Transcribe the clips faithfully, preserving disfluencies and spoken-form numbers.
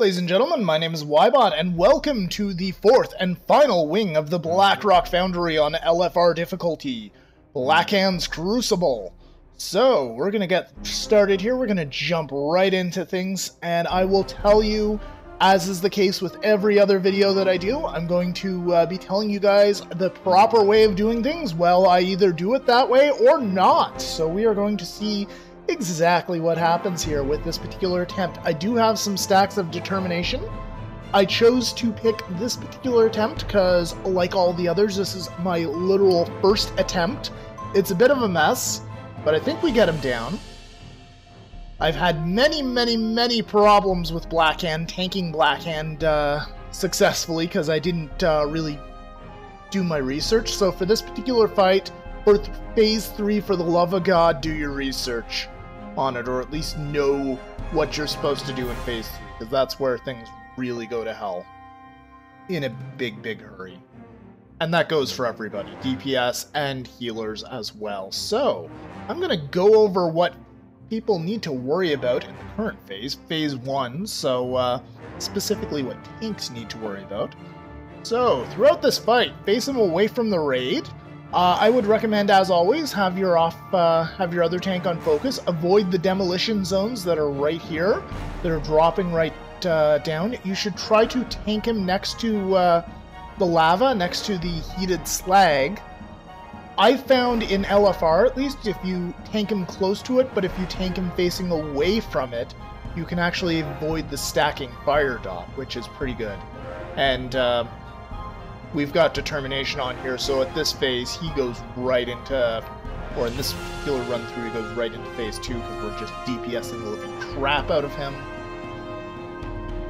Ladies and gentlemen, my name is Ybot, and welcome to the fourth and final wing of the Blackrock Foundry on L F R difficulty, Blackhand's Crucible. So, we're gonna get started here, we're gonna jump right into things, and I will tell you, as is the case with every other video that I do, I'm going to uh, be telling you guys the proper way of doing things. Well, I either do it that way or not, so we are going to see exactly what happens here with this particular attempt. I do have some stacks of determination. I chose to pick this particular attempt because, like all the others, this is my literal first attempt. It's a bit of a mess, but I think we get him down. I've had many, many, many problems with Blackhand, tanking Blackhand uh, successfully because I didn't uh, really do my research. So for this particular fight, for th phase three, for the love of God, do your research on it, or at least know what you're supposed to do in phase three, because that's where things really go to hell in a big, big hurry. And that goes for everybody, D P S and healers as well. So I'm going to go over what people need to worry about in the current phase, phase one, so uh, specifically what tanks need to worry about. So throughout this fight, face them away from the raid. Uh, I would recommend, as always, have your off, uh, have your other tank on focus. Avoid the demolition zones that are right here. They're dropping right uh, down. You should try to tank him next to uh, the lava, next to the heated slag. I found in L F R, at least, if you tank him close to it, but if you tank him facing away from it, you can actually avoid the stacking fire dot, which is pretty good. And Uh, we've got determination on here, so at this phase, he goes right into, or in this particular run-through, he goes right into phase two, because we're just DPSing the living crap out of him.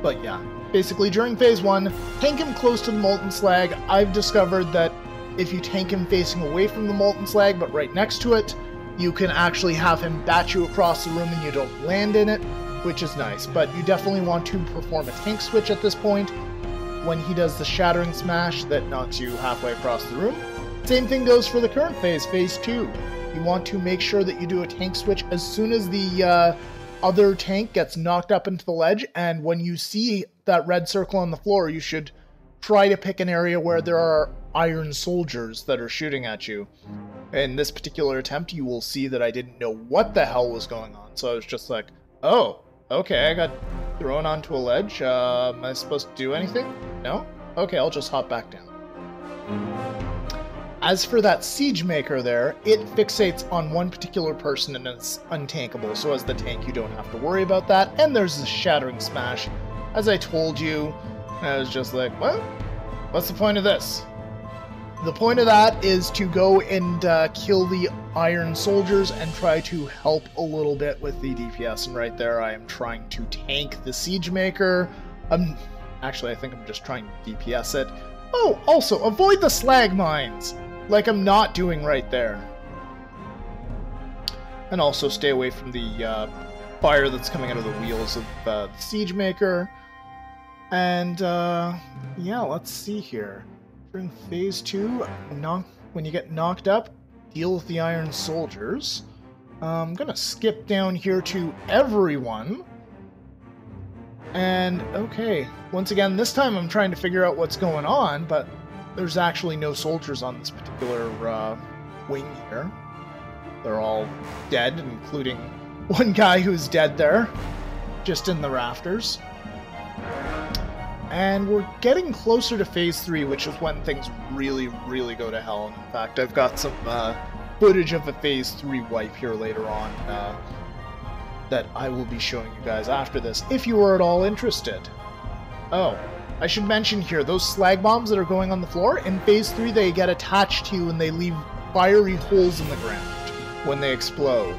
But yeah, basically during phase one, tank him close to the molten slag. I've discovered that if you tank him facing away from the molten slag, but right next to it, you can actually have him bat you across the room and you don't land in it, which is nice. But you definitely want to perform a tank switch at this point. When he does the shattering smash that knocks you halfway across the room. Same thing goes for the current phase, phase two. You want to make sure that you do a tank switch as soon as the uh, other tank gets knocked up into the ledge, and when you see that red circle on the floor, you should try to pick an area where there are iron soldiers that are shooting at you. In this particular attempt, you will see that I didn't know what the hell was going on, so I was just like, oh, okay, I got thrown onto a ledge. Uh, am I supposed to do anything? No? Okay, I'll just hop back down. As for that siege maker there, it fixates on one particular person and it's untankable, so as the tank you don't have to worry about that. And there's the shattering smash. As I told you, I was just like, what? What's the point of this? The point of that is to go and uh, kill the iron soldiers and try to help a little bit with the D P S, and right there I am trying to tank the siege maker. Um, actually, I think I'm just trying to D P S it. Oh, also, avoid the slag mines, like I'm not doing right there. And also stay away from the uh, fire that's coming out of the wheels of uh, the siege maker. And, uh, yeah, let's see here. During phase two, knock, when you get knocked up, deal with the iron soldiers. Uh, I'm gonna skip down here to everyone. And, okay, once again, this time I'm trying to figure out what's going on, but there's actually no soldiers on this particular uh, wing here. They're all dead, including one guy who's dead there, just in the rafters. And we're getting closer to phase three, which is when things really, really go to hell. And in fact, I've got some uh, footage of a phase three wipe here later on uh, that I will be showing you guys after this, if you are at all interested. Oh, I should mention here, those slag bombs that are going on the floor, in phase three they get attached to you and they leave fiery holes in the ground when they explode.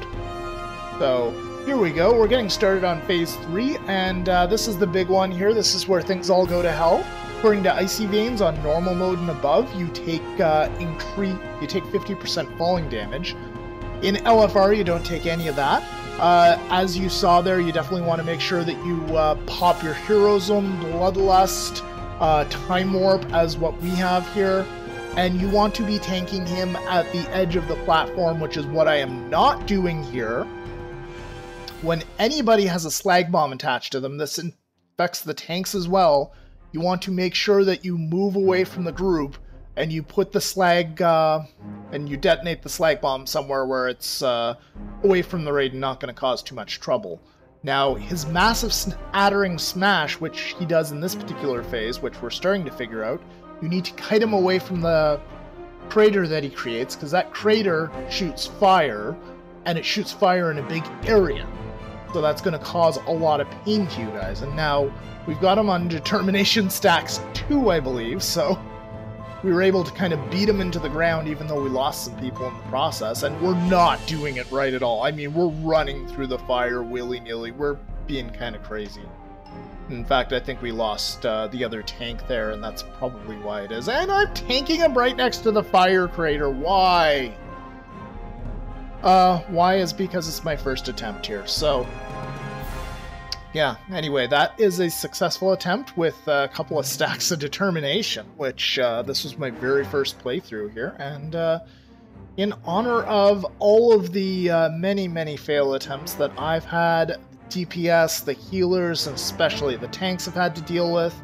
So here we go, we're getting started on phase three, and uh, this is the big one here. This is where things all go to hell. According to Icy Veins, on normal mode and above, you take uh, increase, you take fifty percent falling damage. In L F R, you don't take any of that. Uh, as you saw there, you definitely want to make sure that you uh, pop your Heroism, Bloodlust, uh, Time Warp as what we have here. And you want to be tanking him at the edge of the platform, which is what I am not doing here. When anybody has a slag bomb attached to them, this affects the tanks as well. You want to make sure that you move away from the group and you put the slag, uh, and you detonate the slag bomb somewhere where it's uh, away from the raid and not going to cause too much trouble. Now, his massive spattering smash, which he does in this particular phase, which we're starting to figure out, you need to kite him away from the crater that he creates, because that crater shoots fire, and it shoots fire in a big area. So that's going to cause a lot of pain to you guys. And now we've got him on Determination Stacks two, I believe, so we were able to kind of beat him into the ground even though we lost some people in the process, and we're not doing it right at all. I mean, we're running through the fire willy-nilly. We're being kind of crazy. In fact, I think we lost uh, the other tank there, and that's probably why it is. And I'm tanking him right next to the fire crater. Why? Uh, why is because it's my first attempt here, so... Yeah, anyway, that is a successful attempt with a couple of stacks of determination, which uh, this was my very first playthrough here. And uh, in honor of all of the uh, many, many fail attempts that I've had, D P S, the healers, and especially the tanks have had to deal with,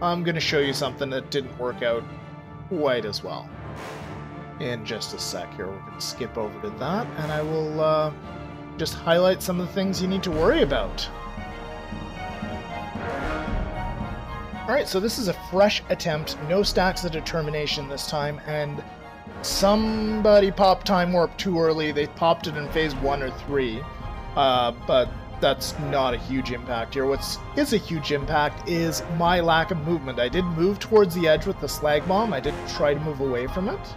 I'm going to show you something that didn't work out quite as well. In just a sec here, we're going to skip over to that, and I will uh, just highlight some of the things you need to worry about. Alright, so this is a fresh attempt, no stacks of determination this time, and somebody popped Time Warp too early. They popped it in phase one or three, uh, but that's not a huge impact here. What is a huge impact is my lack of movement. I did move towards the edge with the slag bomb. I did try to move away from it.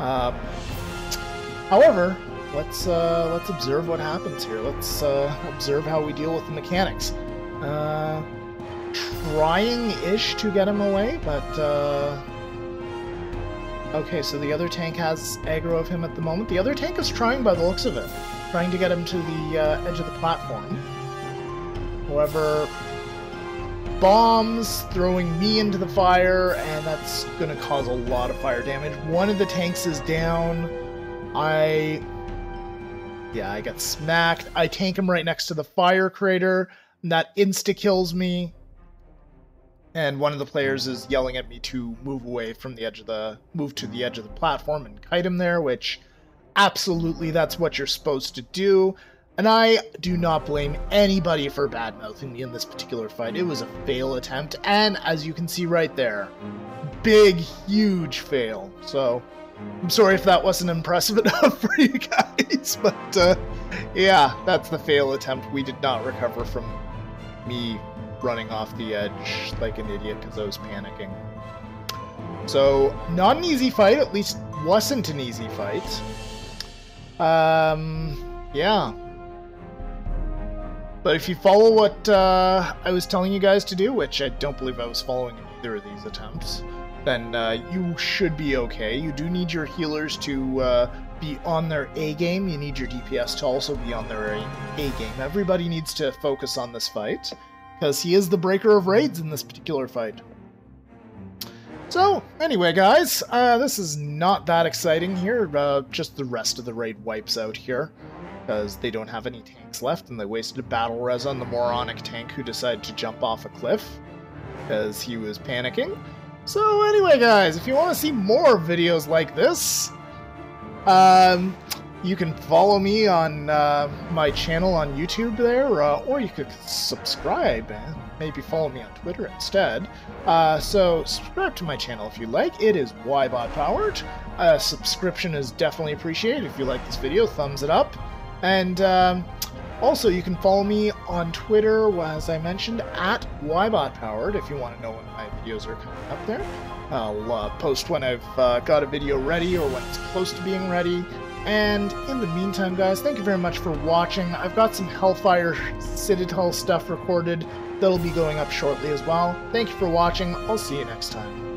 Um, however, let's, uh, let's observe what happens here. Let's uh, observe how we deal with the mechanics. Uh... Trying-ish to get him away, but, uh... Okay, so the other tank has aggro of him at the moment. The other tank is trying by the looks of it, trying to get him to the uh, edge of the platform. However, bombs throwing me into the fire, and that's going to cause a lot of fire damage. One of the tanks is down. I... Yeah, I got smacked. I tank him right next to the fire crater, and that insta-kills me. And one of the players is yelling at me to move away from the edge of the, move to the edge of the platform and kite him there, which absolutely that's what you're supposed to do. And I do not blame anybody for bad-mouthing me in this particular fight. It was a fail attempt, and as you can see right there, big, huge fail. So I'm sorry if that wasn't impressive enough for you guys, but uh, yeah, that's the fail attempt. We did not recover from me running off the edge like an idiot because I was panicking. So, not an easy fight, at least wasn't an easy fight. Um, yeah. But if you follow what uh, I was telling you guys to do, which I don't believe I was following in either of these attempts, then uh, you should be okay. You do need your healers to uh, be on their A game. You need your D P S to also be on their A game. Everybody needs to focus on this fight, because he is the breaker of raids in this particular fight. So, anyway guys, uh, this is not that exciting here, uh, just the rest of the raid wipes out here, because they don't have any tanks left, and they wasted a battle res on the moronic tank who decided to jump off a cliff, because he was panicking. So anyway guys, if you want to see more videos like this, um... you can follow me on uh, my channel on YouTube there, uh, or you could subscribe and maybe follow me on Twitter instead. Uh, so subscribe to my channel if you like. It is YBotPowered. Uh, subscription is definitely appreciated. If you like this video, thumbs it up. And um, also you can follow me on Twitter, as I mentioned, at YBotPowered if you want to know when my videos are coming up there. I'll uh, post when I've uh, got a video ready or when it's close to being ready. And in the meantime, guys, thank you very much for watching. I've got some Hellfire Citadel stuff recorded that'll be going up shortly as well. Thank you for watching. I'll see you next time.